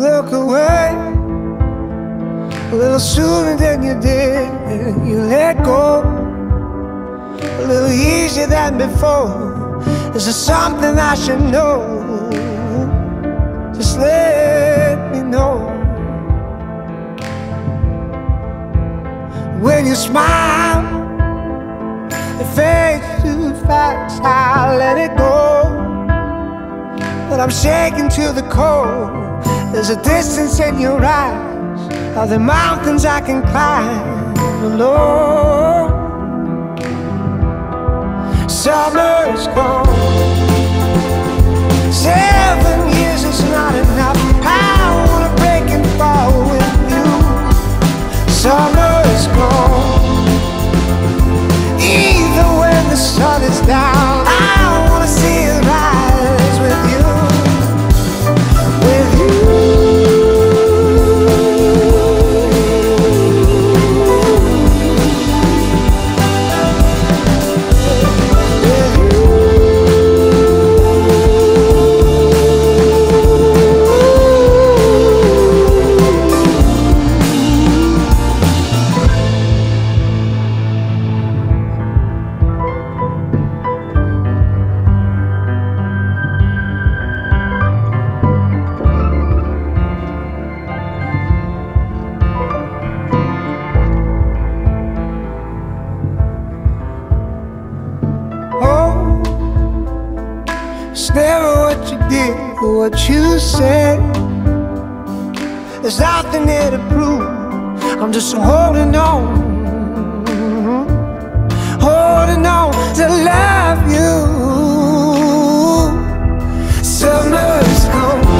look away. A little sooner than you did, you let go. A little easier than before. Is there something I should know? Just let me know. When you smile, it fades too fast. I let it go, but I'm shaking to the core. There's a distance in your eyes, are there mountains I can climb alone? Summer's gone, 7 years is not enough. I wanna break and fall with you. Summer's gone, even when the sun is down. I wanna see it rise with you. It's never what you did or what you said. There's nothing there to prove. I'm just holding on, holding on to love you. Summer's gone,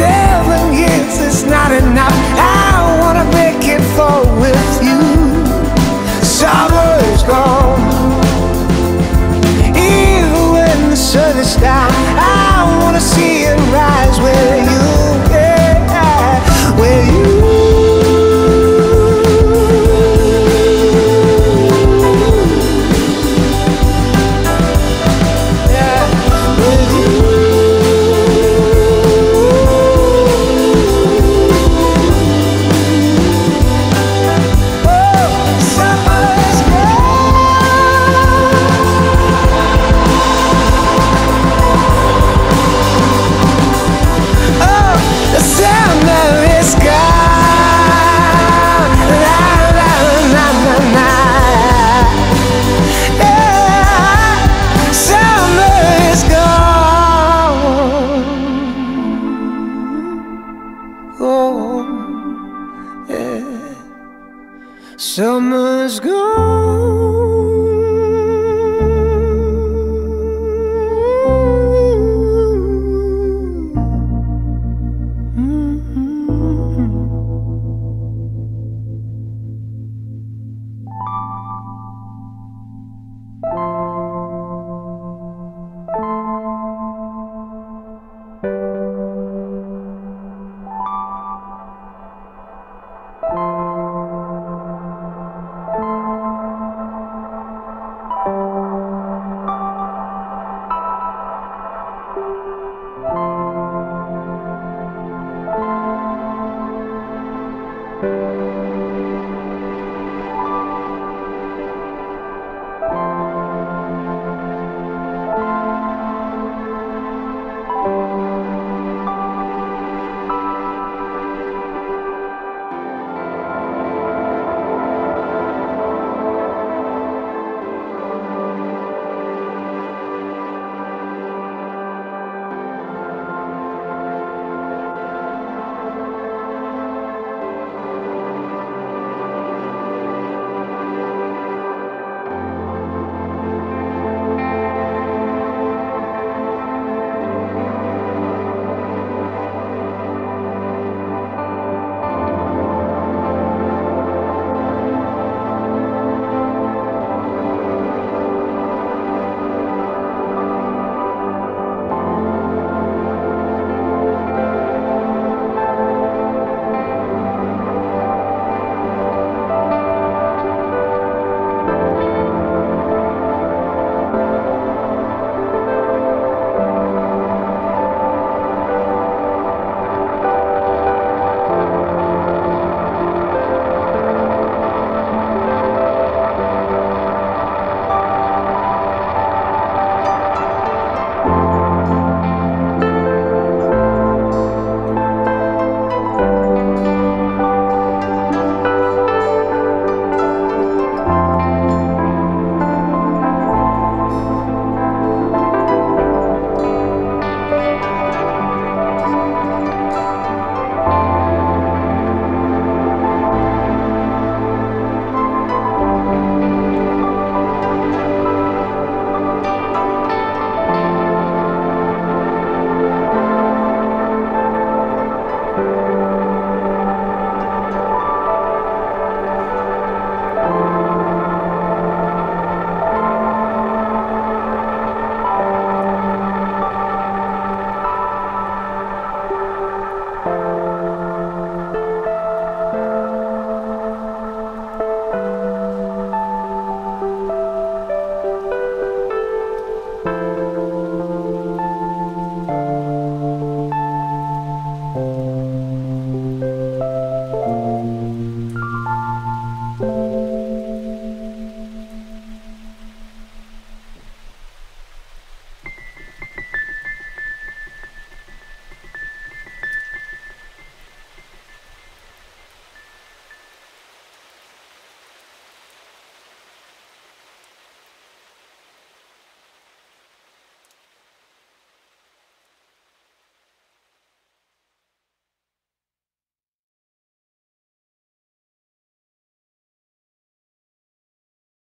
7 years is not enough. I wanna make it fall with you. Summer's gone. Sun is down.